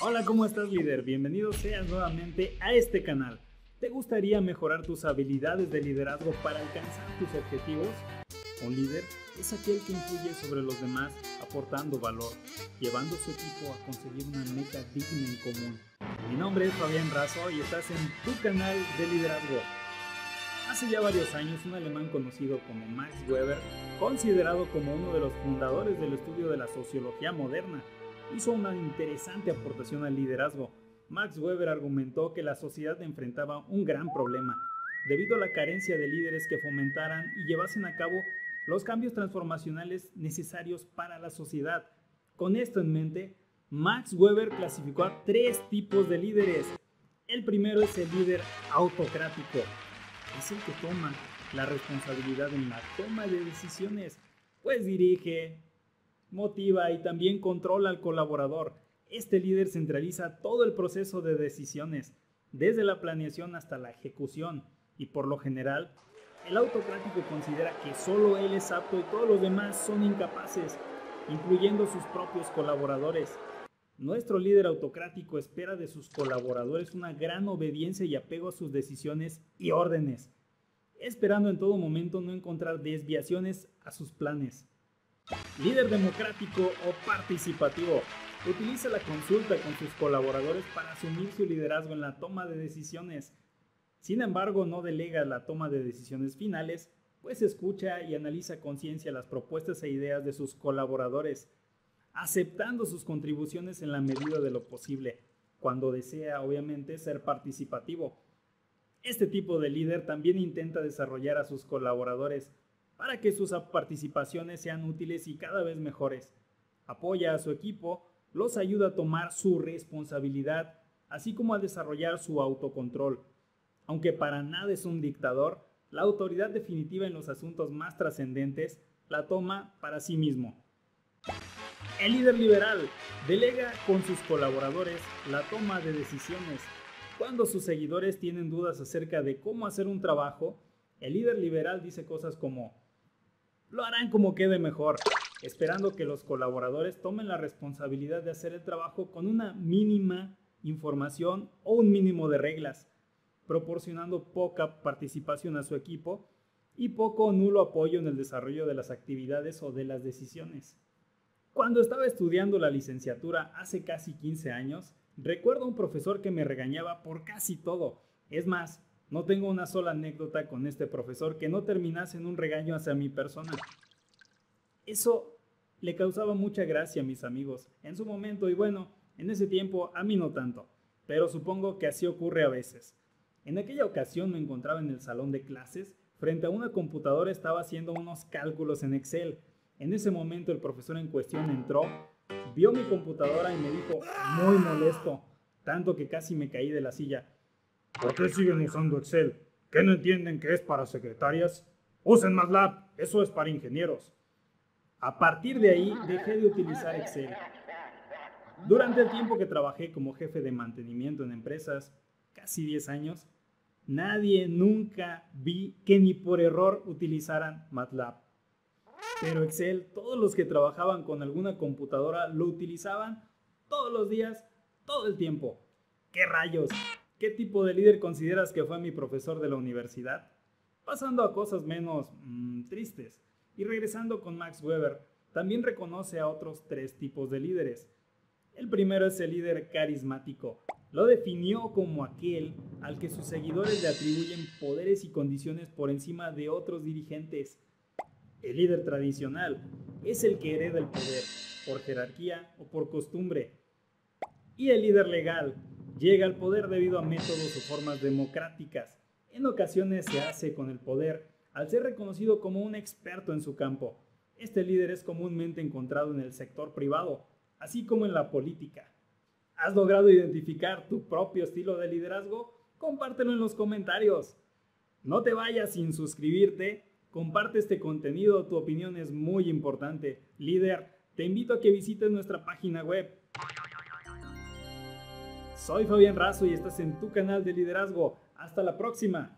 Hola, ¿cómo estás, líder? Bienvenido seas nuevamente a este canal. ¿Te gustaría mejorar tus habilidades de liderazgo para alcanzar tus objetivos? Un líder es aquel que influye sobre los demás aportando valor, llevando a su equipo a conseguir una meta digna en común. Mi nombre es Fabián Razo y estás en tu canal de liderazgo. Hace ya varios años, un alemán conocido como Max Weber, considerado como uno de los fundadores del estudio de la sociología moderna, hizo una interesante aportación al liderazgo. Max Weber argumentó que la sociedad enfrentaba un gran problema, debido a la carencia de líderes que fomentaran y llevasen a cabo los cambios transformacionales necesarios para la sociedad. Con esto en mente, Max Weber clasificó a tres tipos de líderes. El primero es el líder autocrático, es el que toma la responsabilidad en la toma de decisiones, pues dirige, motiva y también controla al colaborador. Este líder centraliza todo el proceso de decisiones, desde la planeación hasta la ejecución, y por lo general, el autocrático considera que solo él es apto y todos los demás son incapaces, incluyendo sus propios colaboradores. Nuestro líder autocrático espera de sus colaboradores una gran obediencia y apego a sus decisiones y órdenes, esperando en todo momento no encontrar desviaciones a sus planes. Líder democrático o participativo. Utiliza la consulta con sus colaboradores para asumir su liderazgo en la toma de decisiones. Sin embargo, no delega la toma de decisiones finales, pues escucha y analiza con ciencia las propuestas e ideas de sus colaboradores, aceptando sus contribuciones en la medida de lo posible, cuando desea, obviamente, ser participativo. Este tipo de líder también intenta desarrollar a sus colaboradores para que sus participaciones sean útiles y cada vez mejores. Apoya a su equipo, los ayuda a tomar su responsabilidad, así como a desarrollar su autocontrol. Aunque para nada es un dictador, la autoridad definitiva en los asuntos más trascendentes la toma para sí mismo. El líder liberal delega con sus colaboradores la toma de decisiones. Cuando sus seguidores tienen dudas acerca de cómo hacer un trabajo, el líder liberal dice cosas como: "Lo harán como quede mejor", esperando que los colaboradores tomen la responsabilidad de hacer el trabajo con una mínima información o un mínimo de reglas, proporcionando poca participación a su equipo y poco o nulo apoyo en el desarrollo de las actividades o de las decisiones. Cuando estaba estudiando la licenciatura hace casi 15 años, recuerdo a un profesor que me regañaba por casi todo. Es más, no tengo una sola anécdota con este profesor que no terminase en un regaño hacia mi persona. Eso le causaba mucha gracia a mis amigos en su momento y bueno, en ese tiempo a mí no tanto, pero supongo que así ocurre a veces. En aquella ocasión me encontraba en el salón de clases, frente a una computadora estaba haciendo unos cálculos en Excel. En ese momento el profesor en cuestión entró, vio mi computadora y me dijo muy molesto, tanto que casi me caí de la silla: "¿Por qué siguen usando Excel? ¿Qué no entienden que es para secretarias? Usen MATLAB, eso es para ingenieros". A partir de ahí, dejé de utilizar Excel. Durante el tiempo que trabajé como jefe de mantenimiento en empresas, casi 10 años, nunca vi que ni por error utilizaran MATLAB. Pero Excel, todos los que trabajaban con alguna computadora lo utilizaban todos los días, todo el tiempo. ¡Qué rayos! ¿Qué tipo de líder consideras que fue mi profesor de la universidad? Pasando a cosas menos tristes. Y regresando con Max Weber, también reconoce a otros tres tipos de líderes. El primero es el líder carismático. Lo definió como aquel al que sus seguidores le atribuyen poderes y condiciones por encima de otros dirigentes. El líder tradicional es el que hereda el poder, por jerarquía o por costumbre. Y el líder legal llega al poder debido a métodos o formas democráticas. En ocasiones se hace con el poder al ser reconocido como un experto en su campo. Este líder es comúnmente encontrado en el sector privado, así como en la política. ¿Has logrado identificar tu propio estilo de liderazgo? Compártelo en los comentarios. No te vayas sin suscribirte, comparte este contenido, tu opinión es muy importante. Líder, te invito a que visites nuestra página web. Soy Fabián Razo y estás en tu canal de liderazgo. Hasta la próxima.